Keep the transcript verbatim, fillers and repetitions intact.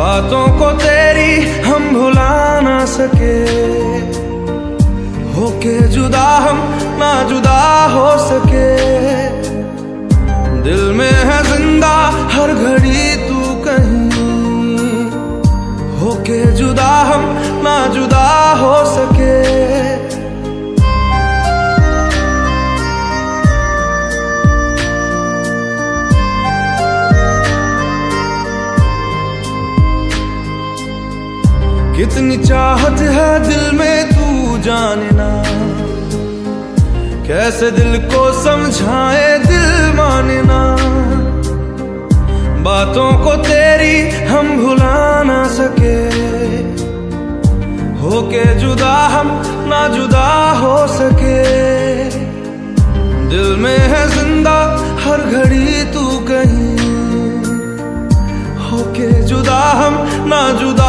बातों को तेरी हम भुला ना सके, होके जुदा हम ना जुदा हो सके। दिल में है जिंदा हर घड़ी तू कहीं, होके जुदा हम ना जुदा हो सके। कितनी चाहत है दिल में तू जाने ना, कैसे दिल को समझाए दिल माने ना। बातों को तेरी हम भुला ना सके, होके जुदा हम ना जुदा हो सके। दिल में है जिंदा हर घड़ी तू कहीं, होके जुदा हम ना जुदा